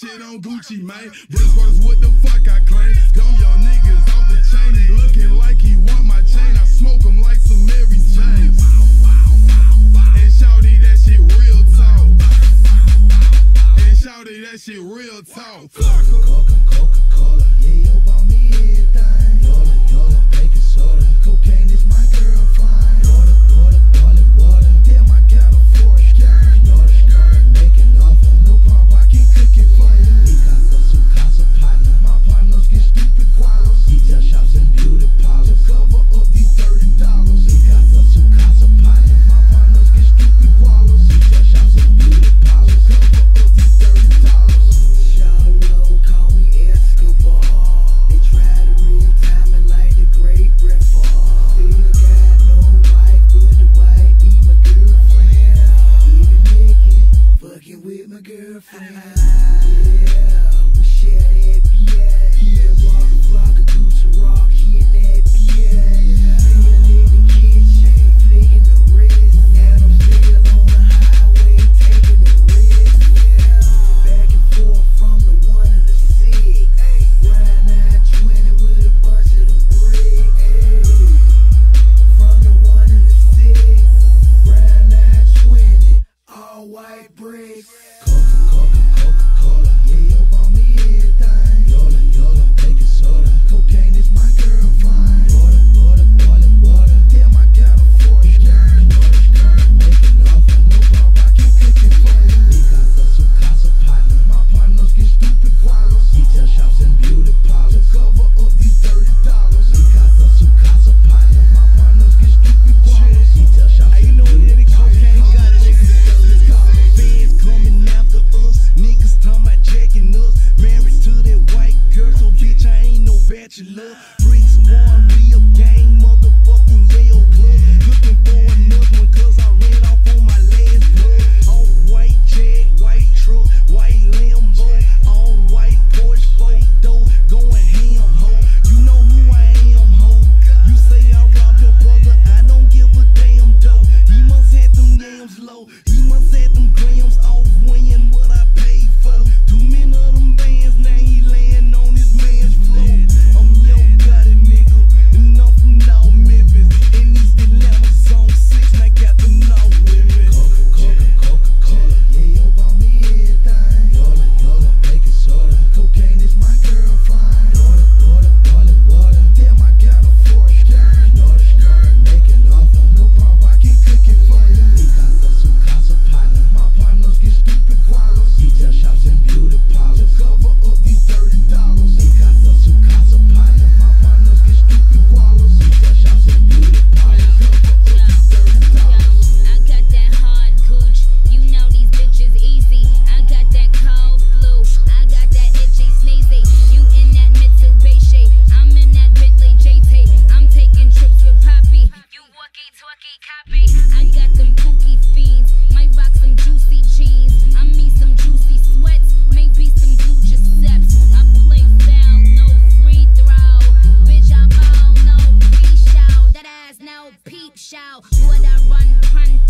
that shit on Gucci Mane. This was what the fuck I claim. Dumb y'all niggas off the chain. He looking like he want my chain. I smoke him like some Mary James. And shawty, that shit real talk. And shawty, that shit real talk. Coca-Cola, yeah, yo, bought me everything. Yola, yola, baking soda. Cocaine is my girlfriend. Yola, yola, darling, water. Damn, I got a forest skirt. Yola, skirt, making offer. No problem, I can cook it for you. He got some casa partner. My partners get stupid gualos. Detail shops and beauty parlors. To cover up these $30. He got some casa partner. My partners get stupid gualos. Detail shops and beauty parlors. To cover up these $30. Sholo, call me girlfriend. Yeah, we share that BS. Yeah, walk a block of Gucci rock, she in that BS. Still in the kitchen, flicking the wrist. And I'm still on the highway, taking the risk. Yeah. Back and forth from the 1 to the 6. Hey. Round 920 with a bunch of them bricks. Hey. From the 1 to the 6. Round 920, all white bricks. Yeah. Bricks, one real gang, motherfucking Yale club. Looking for another one, cause I ran off on my last blood. All white jag, white truck, white Lambo. All white Porsche, 4-door, going ham, ho. You know who I am, ho. You say I robbed your brother, I don't give a damn, though. He must have them names low, he must have them grams off weighing what I paid for. Too many of them bands, now he laying on his man's floor. What I run,